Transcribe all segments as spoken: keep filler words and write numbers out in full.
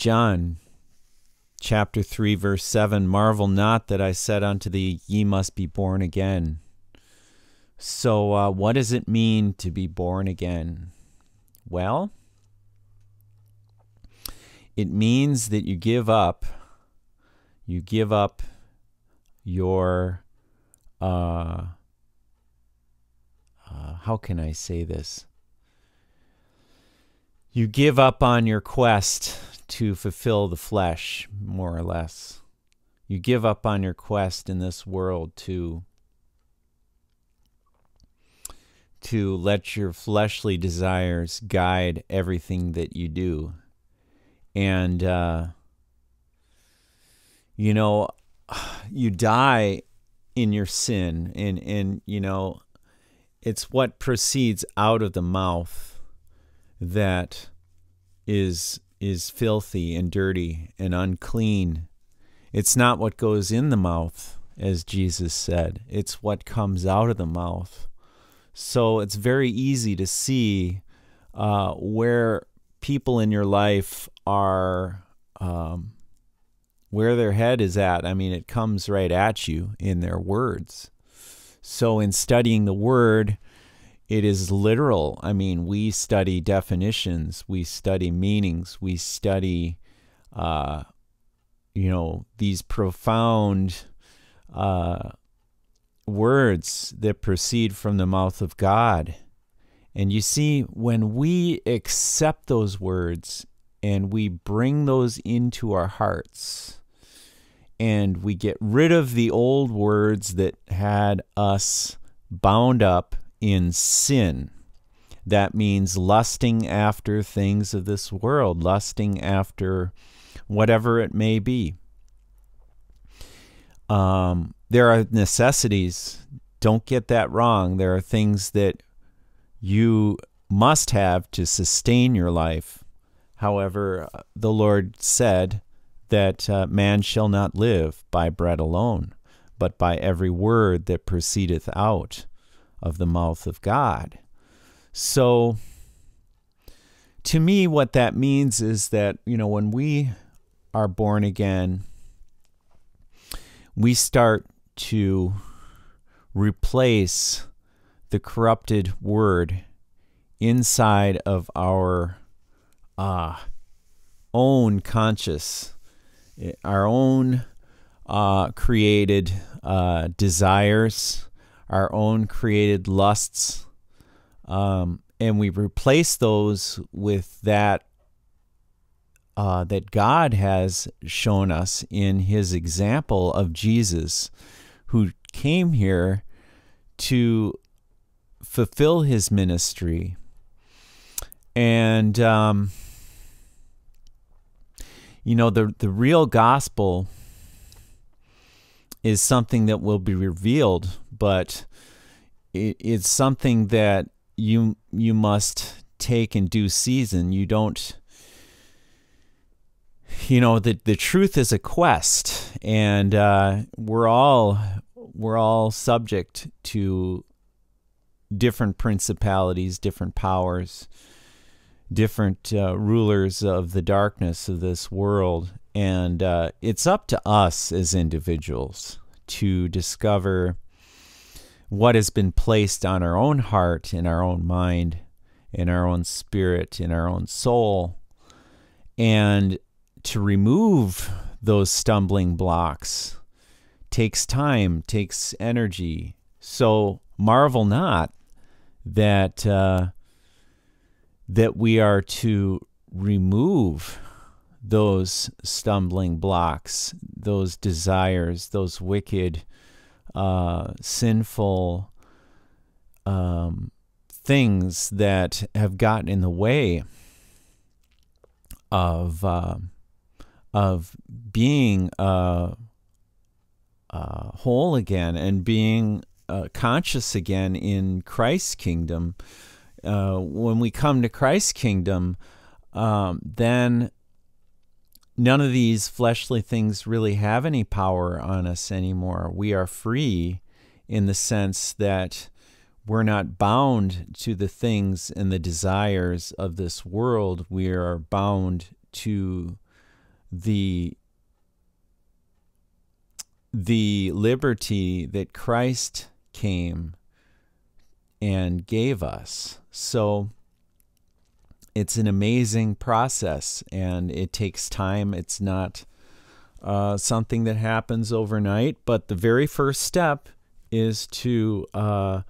John chapter three, verse seven, marvel not that I said unto thee, ye must be born again. So uh, what does it mean to be born again? Well, it means that you give up, you give up your, uh, uh, how can I say this? You give up on your quest to fulfill the flesh, more or less. You give up on your quest in this world to, to let your fleshly desires guide everything that you do. And, uh, you know, you die in your sin, and, and, you know, it's what proceeds out of the mouth that is, is filthy and dirty and unclean. It's not what goes in the mouth, as Jesus said. It's what comes out of the mouth. So it's very easy to see uh, where people in your life are, um, where their head is at. I mean, it comes right at you in their words. So in studying the word, it is literal. I mean, we study definitions, we study meanings, we study, uh, you know, these profound uh, words that proceed from the mouth of God. And you see, when we accept those words and we bring those into our hearts and we get rid of the old words that had us bound up in sin, that means lusting after things of this world, lusting after whatever it may be. Um, there are necessities. Don't get that wrong. There are things that you must have to sustain your life. However, the Lord said that uh, man shall not live by bread alone, but by every word that proceedeth out of the mouth of God. So to me, what that means is that, you know, when we are born again, we start to replace the corrupted word inside of our uh, own conscious, our own uh, created uh, desires, our own created lusts, um, and we replace those with that uh, that God has shown us in His example of Jesus, who came here to fulfill his ministry. And um, you know, the the real gospel is something that will be revealed, but it, it's something that you you must take in due season. You don't, you know, the the truth is a quest, and uh, we're all we're all subject to different principalities, different powers, different uh, rulers of the darkness of this world. And uh, it's up to us as individuals to discover what has been placed on our own heart, in our own mind, in our own spirit, in our own soul, and to remove those stumbling blocks takes time, takes energy. So marvel not that uh, that we are to remove those stumbling blocks, those desires, those wicked, uh, sinful um, things that have gotten in the way of uh, of being uh, uh, whole again and being uh, conscious again in Christ's kingdom. Uh, when we come to Christ's kingdom, um, then none of these fleshly things really have any power on us anymore. We are free in the sense that we're not bound to the things and the desires of this world. We are bound to the the liberty that Christ came and gave us. So it's an amazing process, and it takes time. It's not uh, something that happens overnight, but the very first step is to uh,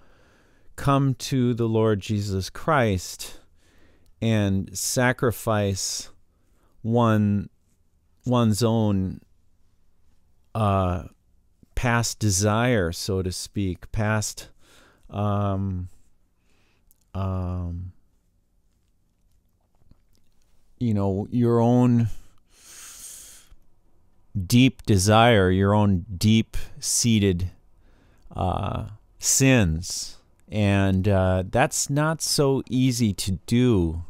come to the Lord Jesus Christ and sacrifice one one's own uh, past desire, so to speak, past um, um, you know, your own deep desire, your own deep-seated uh, sins. And uh, that's not so easy to do,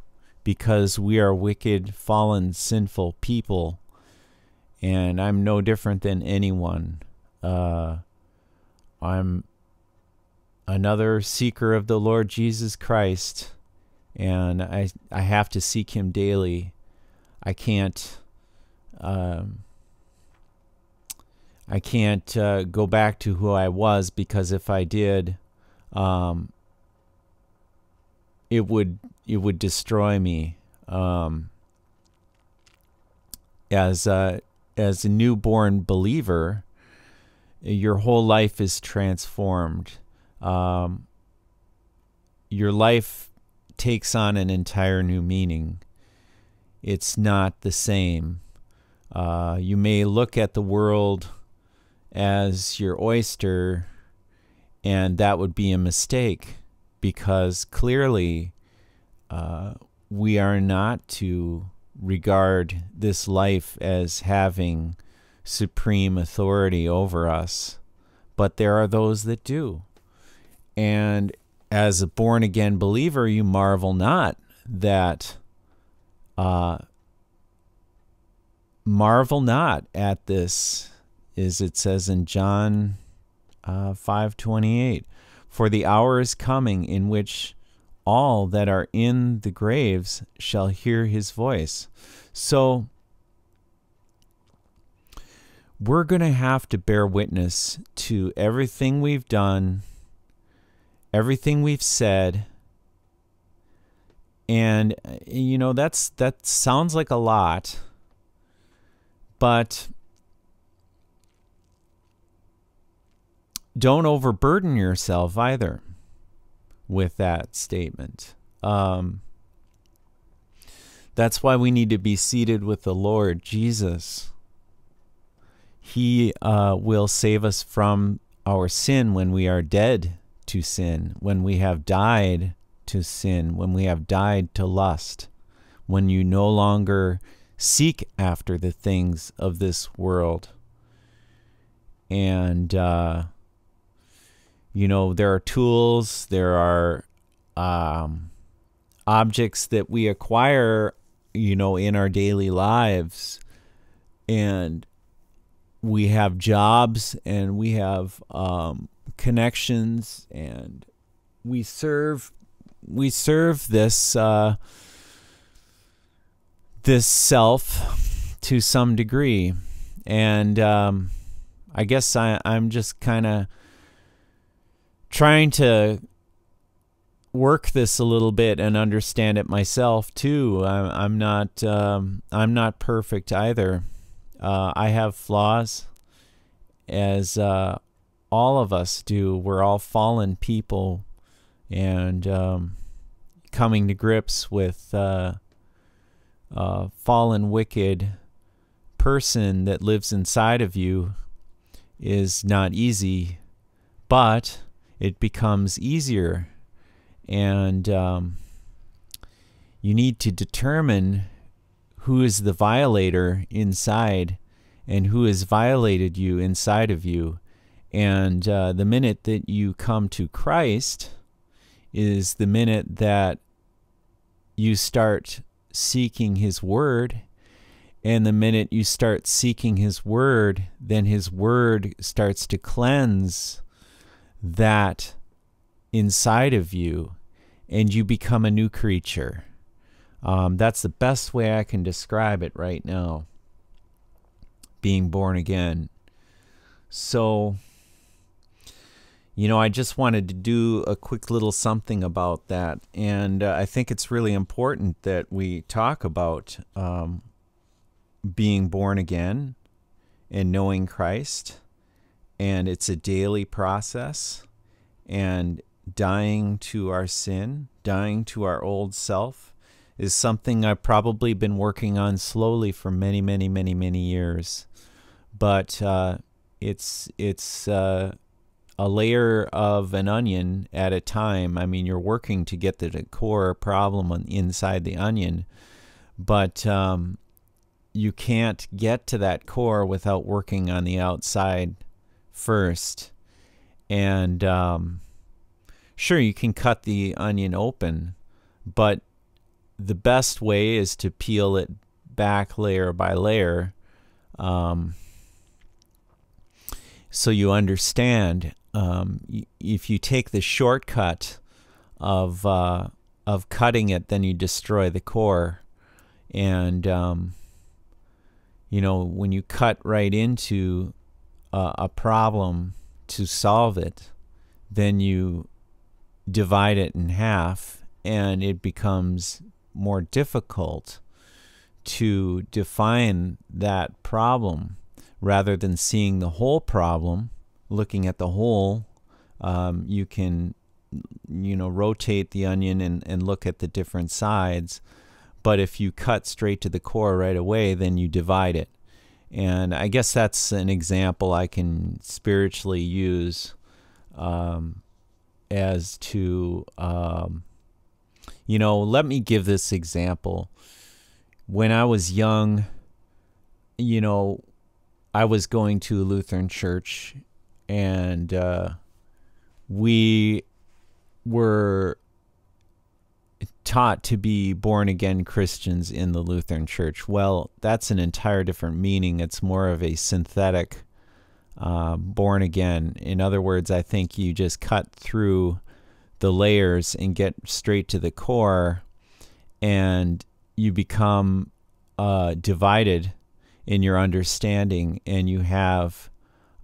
because we are wicked, fallen, sinful people, and I'm no different than anyone. Uh, I'm another seeker of the Lord Jesus Christ, and I, I have to seek him daily. I can't, um, I can't uh, go back to who I was, because if I did, um, it would it would destroy me. Um, as a as a newborn believer, your whole life is transformed. Um, your life takes on an entire new meaning. It's not the same. Uh, you may look at the world as your oyster, and that would be a mistake, because clearly uh, we are not to regard this life as having supreme authority over us, but there are those that do. And as a born-again believer, you marvel not that, uh, marvel not at this, as it says in John uh, five twenty-eight, for the hour is coming in which all that are in the graves shall hear his voice. So we're going to have to bear witness to everything we've done, everything we've said. And, you know, that's that sounds like a lot, but don't overburden yourself either with that statement. Um, that's why we need to be seated with the Lord Jesus. He uh, will save us from our sin when we are dead to sin, when we have died to sin, when we have died to lust, when you no longer seek after the things of this world. And, uh, you know, there are tools, there are um, objects that we acquire, you know, in our daily lives. And we have jobs, and we have um, connections, and we serve we serve this uh, this self to some degree. And um, I guess I, I'm just kind of trying to work this a little bit and understand it myself too. I, I'm not um, I'm not perfect either. Uh, I have flaws, as uh, all of us do. We're all fallen people, and um, coming to grips with uh, a fallen, wicked person that lives inside of you is not easy, but it becomes easier. And um, you need to determine who is the violator inside and who has violated you inside of you. And uh, the minute that you come to Christ is the minute that you start seeking his word. And the minute you start seeking his word, then his word starts to cleanse that inside of you, and you become a new creature. Um, that's the best way I can describe it right now. being born again. So, you know, I just wanted to do a quick little something about that. And uh, I think it's really important that we talk about um, being born again and knowing Christ. And it's a daily process. And dying to our sin, dying to our old self, is something I've probably been working on slowly for many, many, many, many years. But uh, it's, it's uh, a layer of an onion at a time. I mean, you're working to get to the core problem on, inside the onion. But um, you can't get to that core without working on the outside first. And um, sure, you can cut the onion open, but the best way is to peel it back layer by layer, um, so you understand. Um, if you take the shortcut of uh, of cutting it, then you destroy the core. And um, you know, when you cut right into uh, a problem to solve it, then you divide it in half, and it becomes more difficult to define that problem. Rather than seeing the whole problem, looking at the whole, um, you can, you know, rotate the onion and, and look at the different sides. But if you cut straight to the core right away, then you divide it. And I guess that's an example I can spiritually use um, as to, um, you know, let me give this example. When I was young, you know, I was going to a Lutheran church, and uh, we were taught to be born-again Christians in the Lutheran Church. Well, that's an entire different meaning. It's more of a synthetic uh, born-again. In other words, I think you just cut through the layers and get straight to the core, and you become uh, divided in your understanding, and you have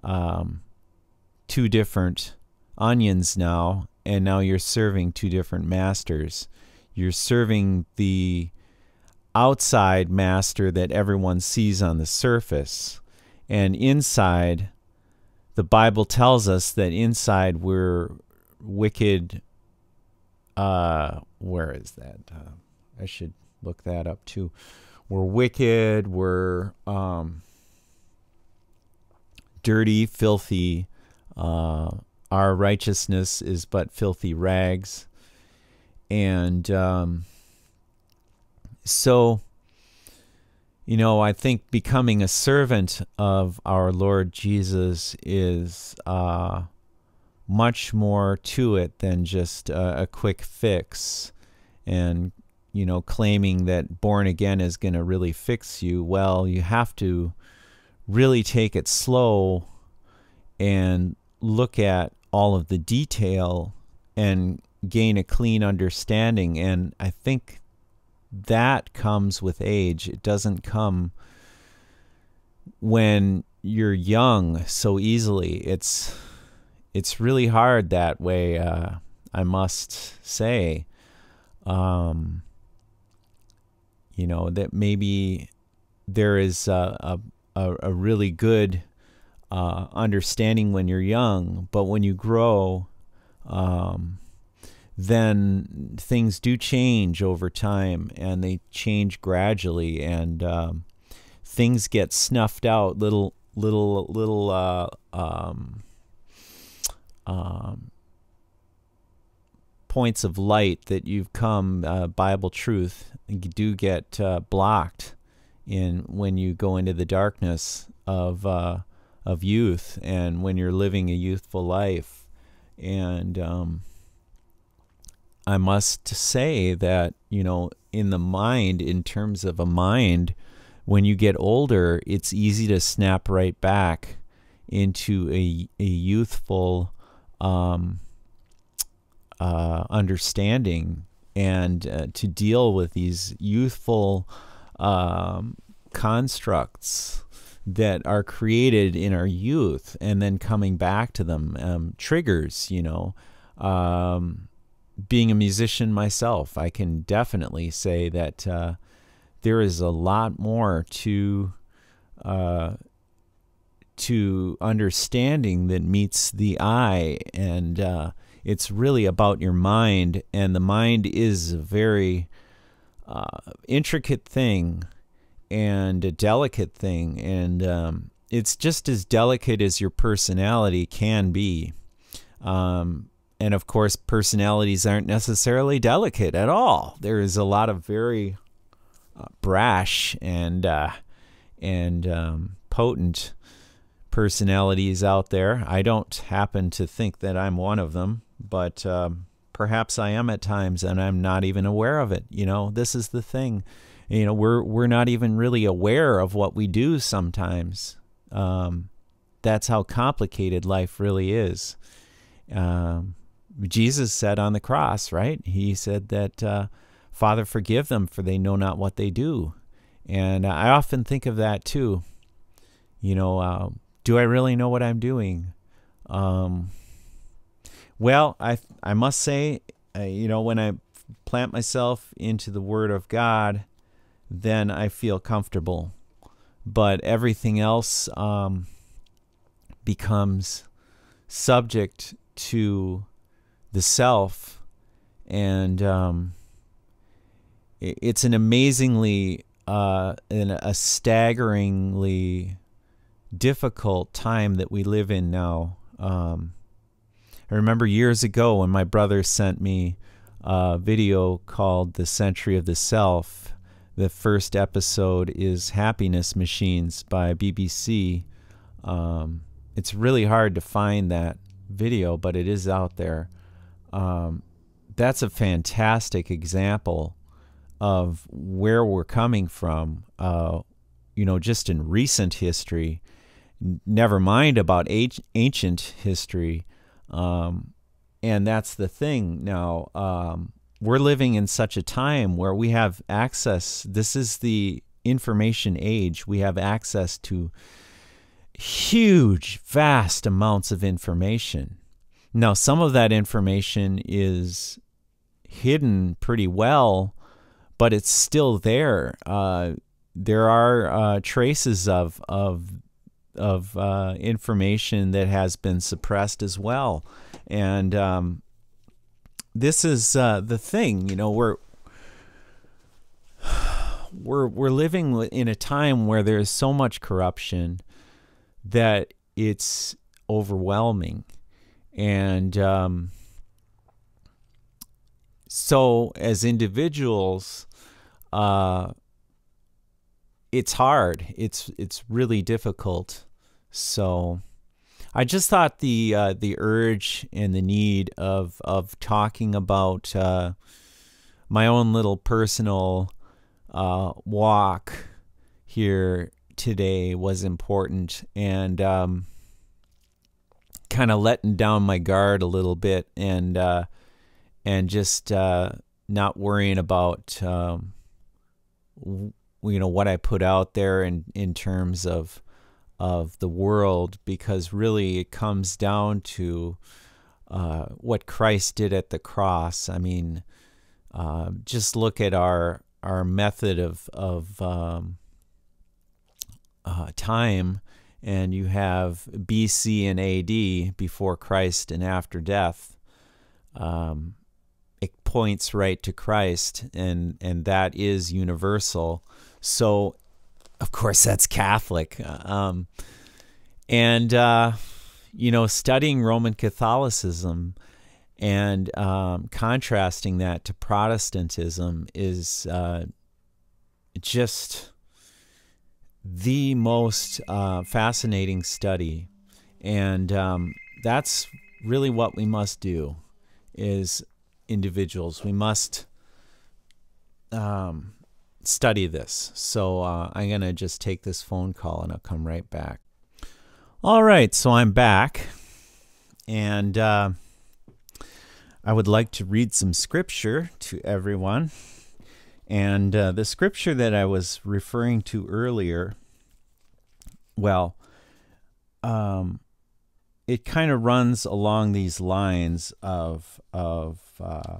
um, two different onions now, and now you're serving two different masters. You're serving the outside master that everyone sees on the surface. And inside, the Bible tells us that inside we're wicked. Uh, where is that? Uh, I should look that up too. We're wicked, we're um, dirty, filthy. Uh, our righteousness is but filthy rags. And um, so, you know, I think becoming a servant of our Lord Jesus is uh, much more to it than just a, a quick fix. And, you know, claiming that born again is going to really fix you. Well, you have to really take it slow and look at all of the detail and gain a clean understanding. And I think that comes with age. It doesn't come when you're young so easily. It's it's really hard that way, uh, I must say. Um, you know, that maybe there is a, a, a really good uh, understanding when you're young, but when you grow, um, then things do change over time, and they change gradually, and um, things get snuffed out, little, little, little, uh, um, um, points of light that you've come, uh, Bible truth, do get uh, blocked in when you go into the darkness of uh, of youth, and when you're living a youthful life. And um, I must say that, you know, in the mind, in terms of a mind, when you get older, it's easy to snap right back into a, a youthful um, uh, understanding, and uh, to deal with these youthful um, constructs that are created in our youth and then coming back to them. Um, triggers, you know, um, being a musician myself, I can definitely say that uh, there is a lot more to uh, to understanding that meets the eye, and uh, it's really about your mind, and the mind is a very uh, intricate thing and a delicate thing, and um, it's just as delicate as your personality can be. Um, and of course, personalities aren't necessarily delicate at all. There is a lot of very uh, brash and uh, and um, potent personalities out there. I don't happen to think that I'm one of them, but um, perhaps I am at times, and I'm not even aware of it. You know, this is the thing. You know, we're we're not even really aware of what we do sometimes. Um, that's how complicated life really is. Um, Jesus said on the cross, right? He said that, uh, Father, forgive them, for they know not what they do. And I often think of that too. You know, uh, do I really know what I'm doing? Um, well, I I must say, uh, you know, when I plant myself into the Word of God, then I feel comfortable. But everything else um, becomes subject to the self, and um, it's an amazingly uh, and a staggeringly difficult time that we live in now. Um, I remember years ago when my brother sent me a video called The Century of the Self. The first episode is Happiness Machines by B B C. Um, it's really hard to find that video, but it is out there. Um, that's a fantastic example of where we're coming from, uh, you know, just in recent history, never mind about ancient history. Um, and that's the thing now. Um, We're living in such a time where we have access. This is the information age. We have access to huge, vast amounts of information. Now, some of that information is hidden pretty well, but it's still there. Uh, there are uh, traces of of of uh, information that has been suppressed as well, and um, this is uh, the thing, you know, we're, we're, we're living in a time where there is so much corruption that it's overwhelming. And um, so as individuals, uh, it's hard. It's, it's really difficult. So I just thought the uh, the urge and the need of of talking about uh, my own little personal uh, walk here today was important, and um, kind of letting down my guard a little bit, and uh, and just uh, not worrying about um, w you know what I put out there in in terms of. of the world, because really it comes down to uh, what Christ did at the cross. I mean, uh, just look at our our method of of um, uh, time, and you have B C and A D, before Christ and after death. Um, it points right to Christ, and and that is universal. So, of course, that's Catholic. Um, and, uh, you know, studying Roman Catholicism and um, contrasting that to Protestantism is uh, just the most uh, fascinating study. And um, that's really what we must do as individuals. We must... Um, study this. So uh, I'm going to just take this phone call and I'll come right back. All right, so I'm back, and uh, I would like to read some scripture to everyone. And uh, the scripture that I was referring to earlier well, um, it kind of runs along these lines of of uh,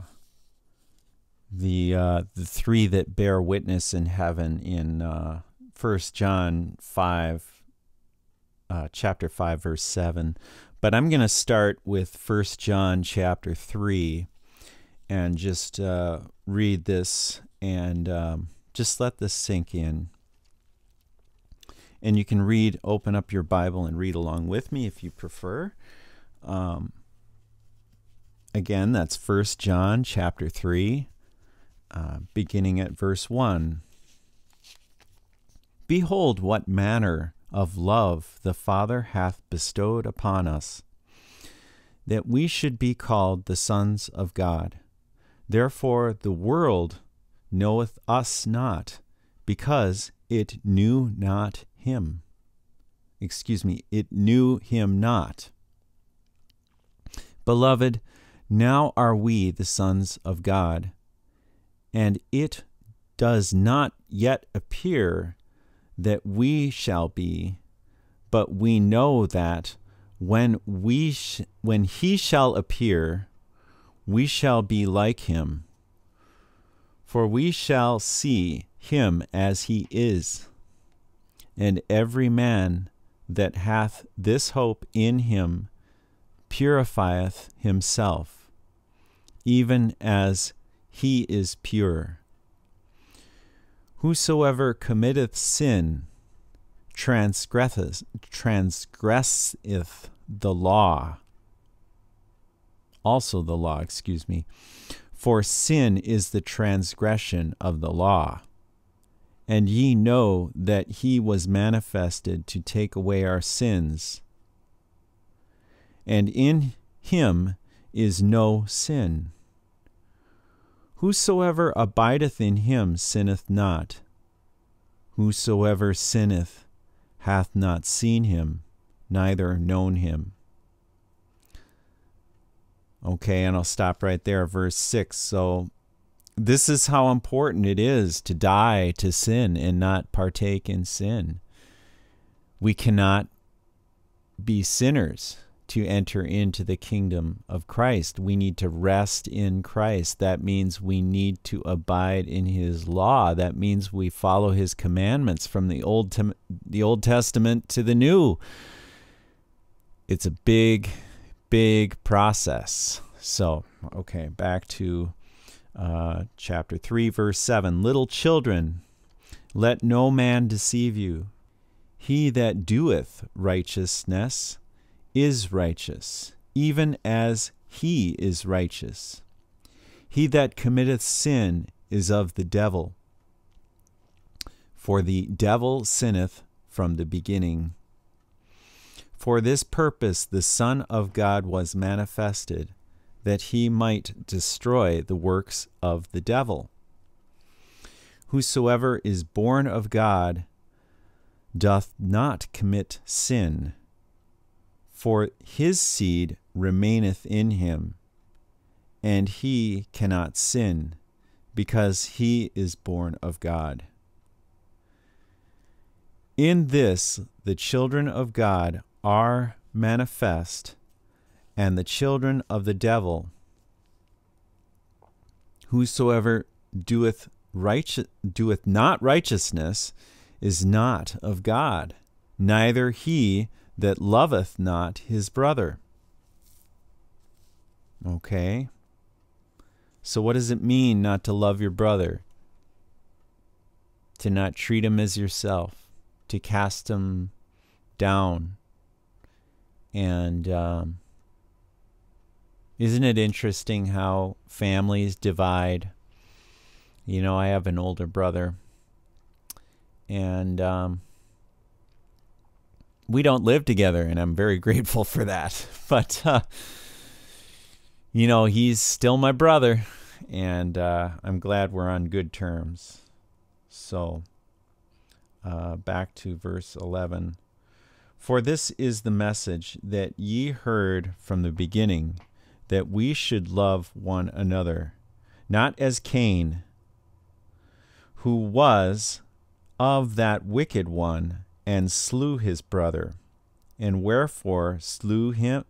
the uh, the three that bear witness in heaven in uh, First John five, uh, chapter five, verse seven. But I'm going to start with First John chapter three and just uh, read this and um, just let this sink in. And you can read, open up your Bible and read along with me if you prefer. Um, again, that's First John chapter three, uh, beginning at verse one. Behold, what manner of love the Father hath bestowed upon us, that we should be called the sons of God. Therefore the world knoweth us not, because it knew not him. Excuse me, it knew him not. Beloved, now are we the sons of God, and it does not yet appear that we shall be, but we know that when we sh when he shall appear, we shall be like him, for we shall see him as he is. And every man that hath this hope in him purifieth himself, even as he is pure. Whosoever committeth sin transgresseth, transgresseth the law, also the law, excuse me, for sin is the transgression of the law. And ye know that he was manifested to take away our sins, and in him is no sin. Whosoever abideth in him sinneth not. Whosoever sinneth hath not seen him, neither known him. Okay, and I'll stop right there, verse six. So this is how important it is to die to sin and not partake in sin. We cannot be sinners to enter into the kingdom of Christ. We need to rest in Christ. That means we need to abide in his law. That means we follow his commandments from the Old, the Old Testament to the New. It's a big, big process. So, okay, back to uh, chapter three, verse seven. Little children, let no man deceive you. He that doeth righteousness is righteous, even as he is righteous. He that committeth sin is of the devil, for the devil sinneth from the beginning. For this purpose the Son of God was manifested, that he might destroy the works of the devil. Whosoever is born of God doth not commit sin, for his seed remaineth in him, and he cannot sin, because he is born of God. In this the children of God are manifest, and the children of the devil. Whosoever doeth righteous, doeth not righteousness is not of God, neither he that loveth not his brother. Okay. So what does it mean not to love your brother? To not treat him as yourself. To cast him down. And um, isn't it interesting how families divide? You know, I have an older brother. And Um, we don't live together, and I'm very grateful for that. But, uh, you know, he's still my brother, and uh, I'm glad we're on good terms. So, uh, back to verse eleven. For this is the message that ye heard from the beginning, that we should love one another, not as Cain, who was of that wicked one, and slew his brother. And wherefore slew him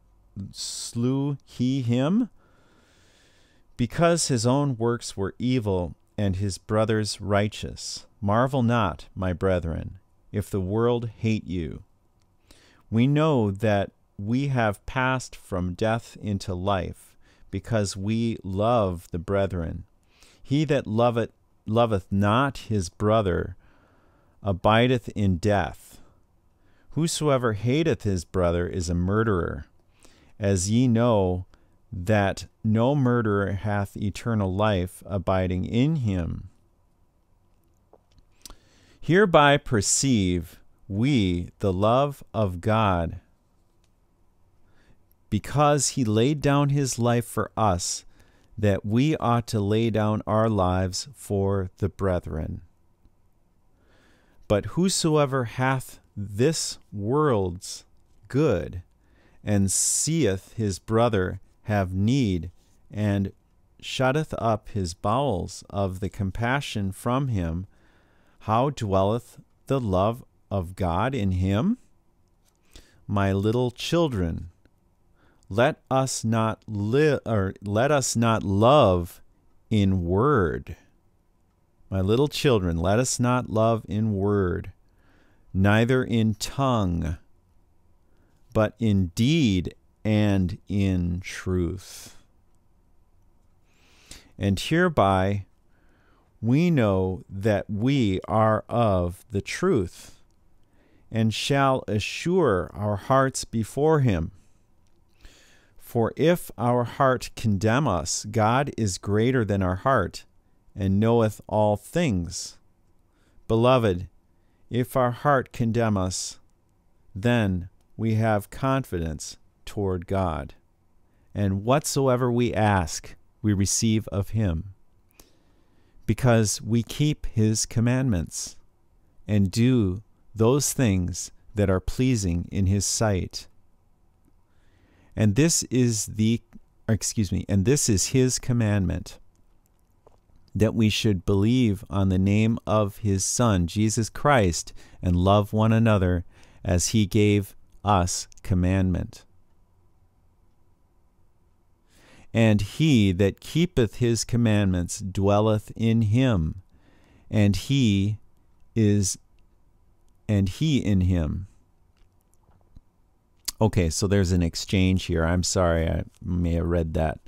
slew he him? Because his own works were evil and his brother's righteous. Marvel not, my brethren, if the world hate you. We know that we have passed from death into life, because we love the brethren. He that loveth loveth not his brother abideth in death. Whosoever hateth his brother is a murderer, as ye know that no murderer hath eternal life abiding in him. Hereby perceive we the love of God, because he laid down his life for us, that we ought to lay down our lives for the brethren. But whosoever hath this world's good, and seeth his brother have need, and shutteth up his bowels of the compassion from him, how dwelleth the love of God in him? My little children, let us not live, or let us not love in word. My little children, let us not love in word, neither in tongue, but in deed and in truth. And hereby we know that we are of the truth, and shall assure our hearts before him. For if our heart condemn us, God is greater than our heart, and knoweth all things. Beloved, if our heart condemn us, then we have confidence toward God, and whatsoever we ask, we receive of him, because we keep his commandments, and do those things that are pleasing in his sight. And this is the, excuse me, and this is his commandment, that we should believe on the name of his Son, Jesus Christ, and love one another as he gave us commandment. And he that keepeth his commandments dwelleth in him, and he is, and he in him. Okay, so there's an exchange here. I'm sorry, I may have read that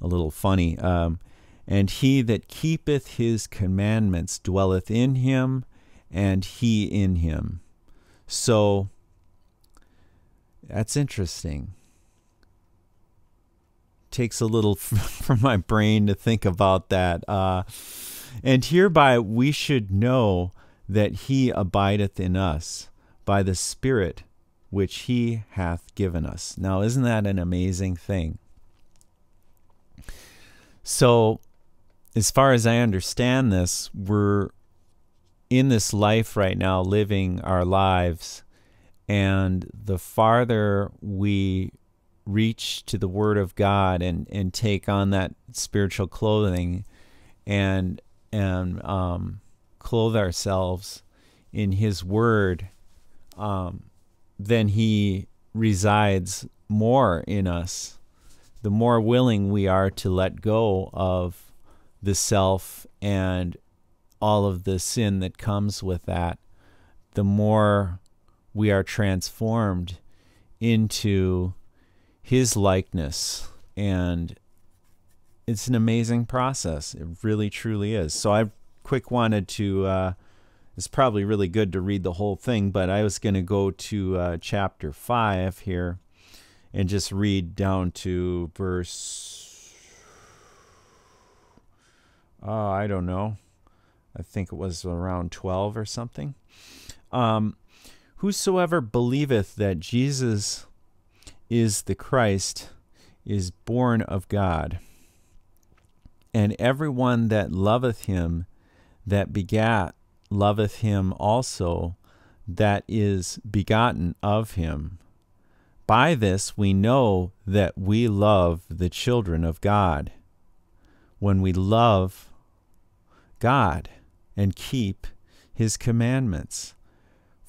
a little funny. Um, and he that keepeth his commandments dwelleth in him, and he in him. So, that's interesting. Takes a little for my brain to think about that. Uh, and hereby we should know that he abideth in us by the Spirit which he hath given us. Now, isn't that an amazing thing? So, as far as I understand this, we're in this life right now, living our lives, and the farther we reach to the Word of God and, and take on that spiritual clothing and, and um, clothe ourselves in his Word, um, then he resides more in us, the more willing we are to let go of the self and all of the sin that comes with that, the more we are transformed into his likeness. And it's an amazing process. It really, truly is. So I quick wanted to... Uh, It's probably really good to read the whole thing, but I was going to go to uh, chapter five here and just read down to verse, oh, I don't know, I think it was around twelve or something. Um, Whosoever believeth that Jesus is the Christ is born of God, and everyone that loveth him that begat loveth him also that is begotten of him. By this we know that we love the children of God, when we love God and keep his commandments.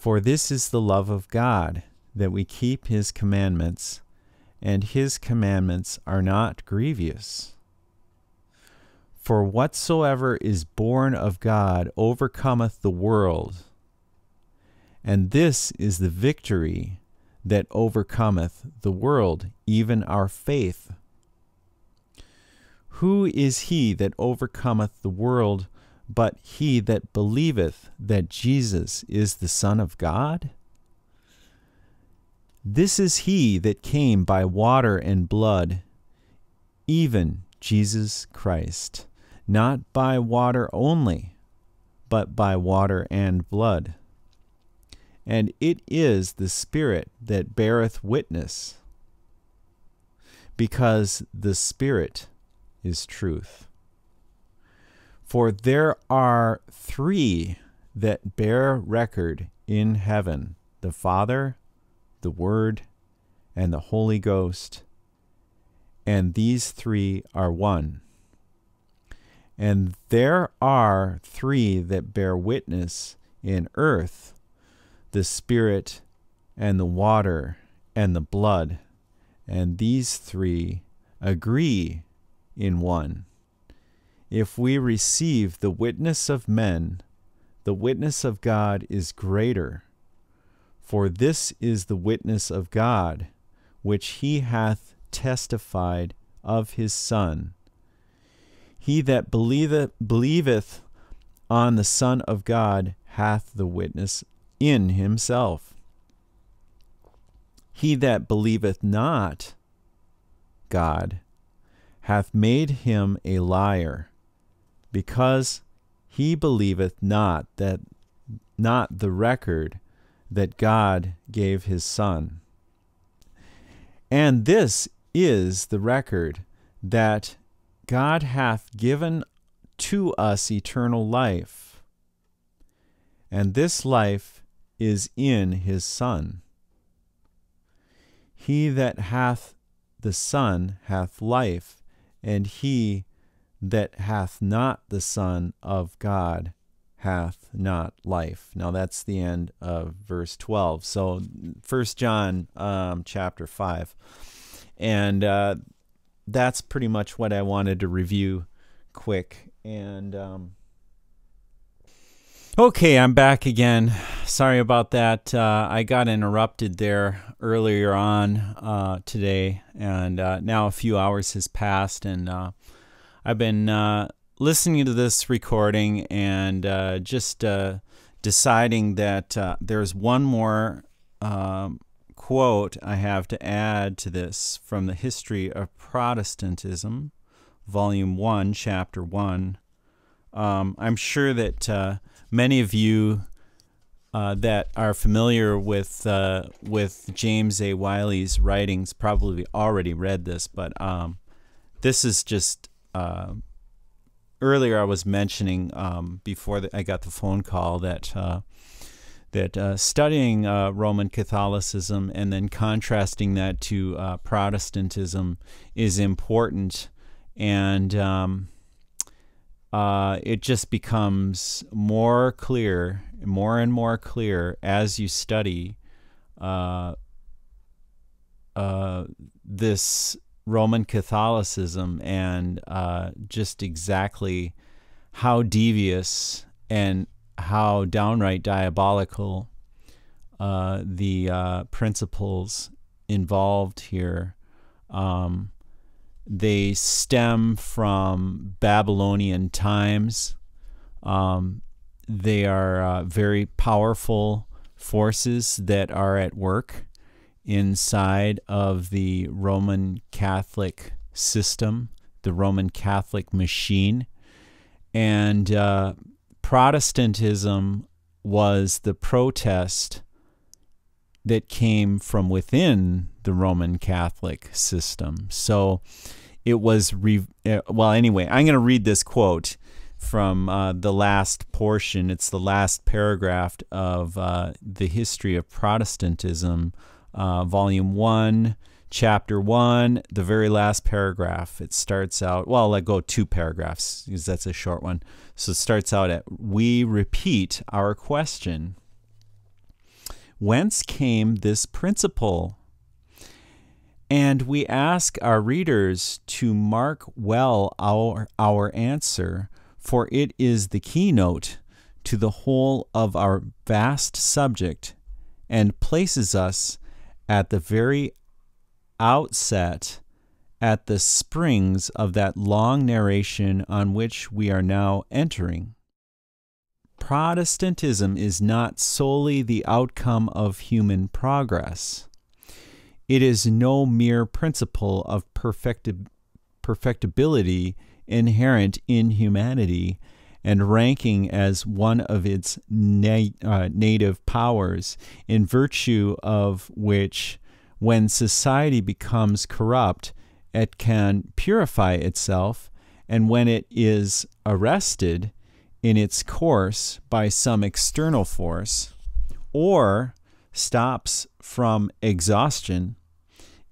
For this is the love of God, that we keep his commandments, and his commandments are not grievous. For whatsoever is born of God overcometh the world, and this is the victory that overcometh the world, even our faith. Who is he that overcometh the world, but he that believeth that Jesus is the Son of God? This is he that came by water and blood, even Jesus Christ, not by water only, but by water and blood. And it is the Spirit that beareth witness, because the Spirit is truth. For there are three that bear record in heaven, the Father, the Word, and the Holy Ghost, and these three are one. And there are three that bear witness in earth, the Spirit, and the water, and the blood, and these three agree in one. If we receive the witness of men, the witness of God is greater. For this is the witness of God, which he hath testified of his Son. He that believeth, believeth on the Son of God hath the witness in himself. He that believeth not God hath made him a liar, because he believeth not that not the record that God gave his Son. And this is the record, that God hath given to us eternal life, and this life is in his Son. He that hath the Son hath life, and he that hath not the Son of God hath not life. Now that's the end of verse twelve. So First John um, chapter five. And uh, that's pretty much what I wanted to review quick. And... Um, Okay, I'm back again. Sorry about that. Uh, I got interrupted there earlier on uh, today, and uh, now a few hours has passed, and uh, I've been uh, listening to this recording and uh, just uh, deciding that uh, there's one more um, quote I have to add to this from the History of Protestantism, Volume one, Chapter one. Um, I'm sure that... Uh, Many of you uh, that are familiar with uh, with James A. Wiley's writings probably already read this, but um, this is just uh, earlier I was mentioning um, before the, I got the phone call that uh, that uh, studying uh, Roman Catholicism and then contrasting that to uh, Protestantism is important, and um, Uh, it just becomes more clear, more and more clear as you study uh, uh, this Roman Catholicism, and uh, just exactly how devious and how downright diabolical uh, the uh, principles involved here. Um, They stem from Babylonian times. Um, they are uh, very powerful forces that are at work inside of the Roman Catholic system, the Roman Catholic machine. And uh, Protestantism was the protest that came from within the Roman Catholic system. So it was, re well, anyway, I'm going to read this quote from uh, the last portion. It's the last paragraph of uh, The History of Protestantism, uh, Volume one, Chapter one, the very last paragraph. It starts out, well, let go two paragraphs, because that's a short one. So it starts out at, "We repeat our question. whence came this principle? And we ask our readers to mark well our, our answer, for it is the keynote to the whole of our vast subject and places us at the very outset, at the springs of that long narration on which we are now entering. Protestantism is not solely the outcome of human progress. It is no mere principle of perfecti- perfectibility inherent in humanity and ranking as one of its na uh, native powers, in virtue of which, when society becomes corrupt, it can purify itself, and when it is arrested in its course by some external force, or stops from exhaustion,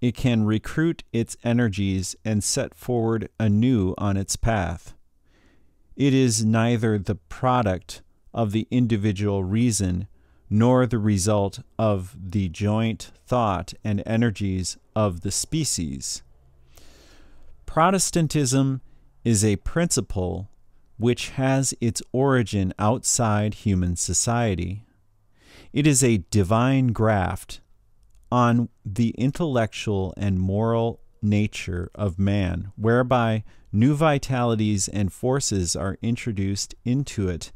it can recruit its energies and set forward anew on its path. It is neither the product of the individual reason nor the result of the joint thought and energies of the species. Protestantism is a principle which has its origin outside human society. It is a divine graft on the intellectual and moral nature of man, whereby new vitalities and forces are introduced into it,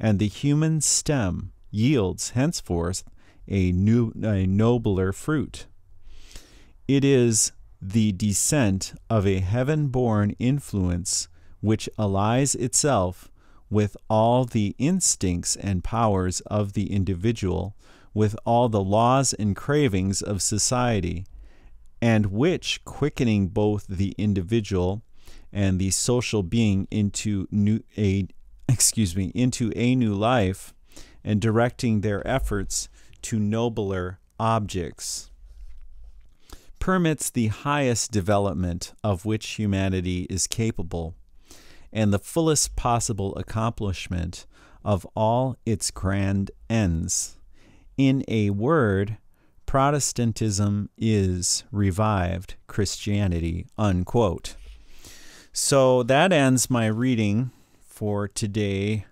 and the human stem yields henceforth a new, a nobler fruit. It is the descent of a heaven-born influence which allies itself with all the instincts and powers of the individual, with all the laws and cravings of society, and which, quickening both the individual and the social being into new a excuse me into a new life, and directing their efforts to nobler objects, permits the highest development of which humanity is capable, and the fullest possible accomplishment of all its grand ends. In a word, Protestantism is revived Christianity, unquote. So that ends my reading for today.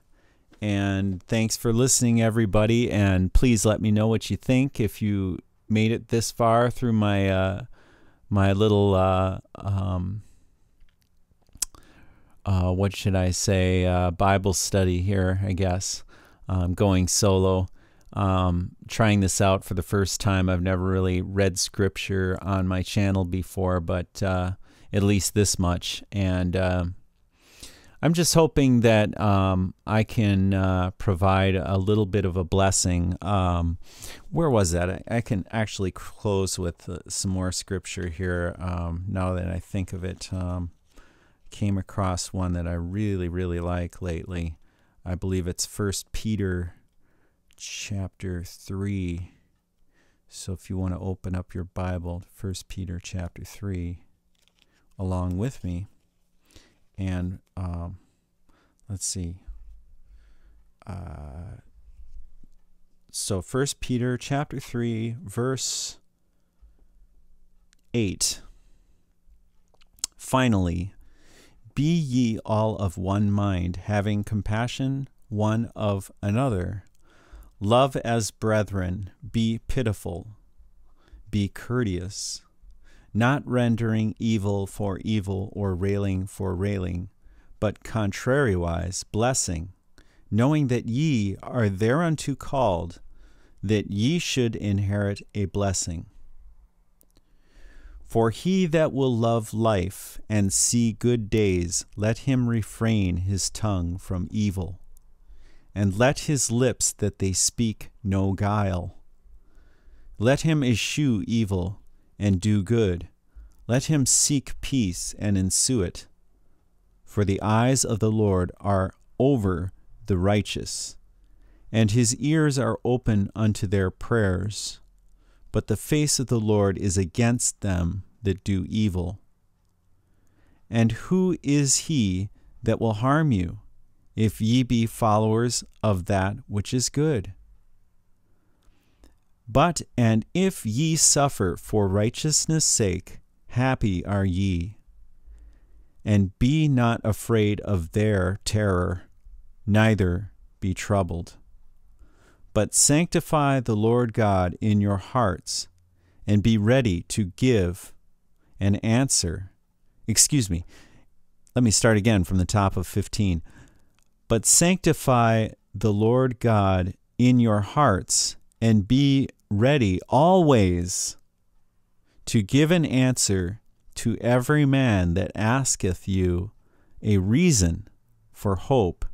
And thanks for listening, everybody. And please let me know what you think if you made it this far through my uh, my little uh, um, uh, what should I say uh, Bible study here. I guess um, going solo, um, trying this out for the first time. I've never really read scripture on my channel before, but uh, at least this much. And uh, I'm just hoping that um, I can uh, provide a little bit of a blessing. Um, where was that? I, I can actually close with uh, some more scripture here um, now that I think of it. Um, came across one that I really, really like lately. I believe it's First Peter chapter three. So if you want to open up your Bible, First Peter chapter three, along with me. And um, let's see. Uh, so First Peter chapter three, verse eight. Finally, be ye all of one mind, having compassion one of another. Love as brethren, be pitiful, be courteous, not rendering evil for evil or railing for railing, but contrariwise blessing, knowing that ye are thereunto called, that ye should inherit a blessing. For he that will love life and see good days, let him refrain his tongue from evil, and let his lips that they speak no guile. Let him eschew evil and do good. Let him seek peace and ensue it. For the eyes of the Lord are over the righteous, and his ears are open unto their prayers. But the face of the Lord is against them that do evil. And who is he that will harm you, if ye be followers of that which is good? But, and if ye suffer for righteousness' sake, happy are ye. And be not afraid of their terror, neither be troubled. But sanctify the Lord God in your hearts, and be ready to give an answer. Excuse me. Let me start again from the top of fifteen. But sanctify the Lord God in your hearts, and be ready always to give an answer to every man that asketh you a reason for hope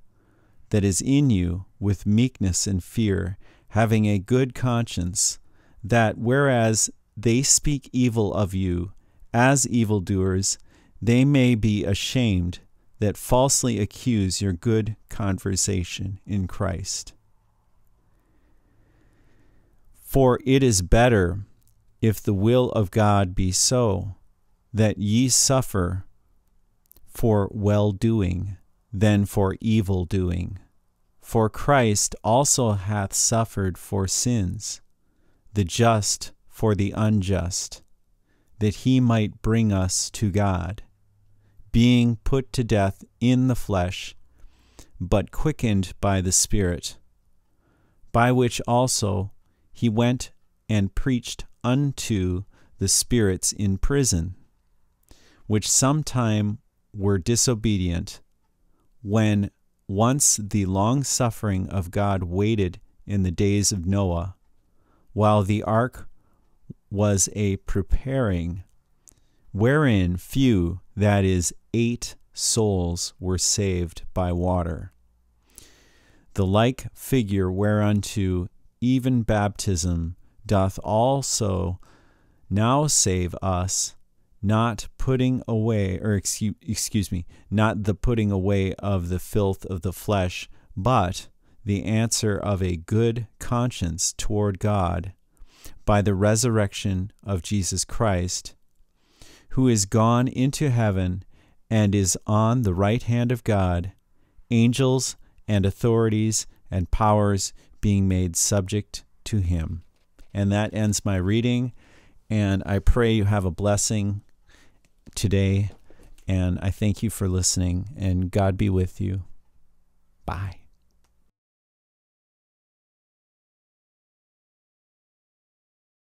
that is in you with meekness and fear, having a good conscience, that whereas they speak evil of you as evildoers, they may be ashamed that falsely accuse your good conversation in Christ. For it is better, if the will of God be so, that ye suffer for well-doing than for evil-doing. For Christ also hath suffered for sins, the just for the unjust, that he might bring us to God, being put to death in the flesh, but quickened by the Spirit, by which also he went and preached unto the spirits in prison, which sometime were disobedient, when once the long-suffering of God waited in the days of Noah, while the ark was a preparing, wherein few, that is, eight souls, were saved by water. The like figure whereunto even baptism doth also now save us, not putting away, or excuse, excuse me, not the putting away of the filth of the flesh, but the answer of a good conscience toward God by the resurrection of Jesus Christ, who is gone into heaven and is on the right hand of God, angels and authorities and powers being made subject to him. And that ends my reading, and I pray you have a blessing today, and I thank you for listening, and God be with you. Bye.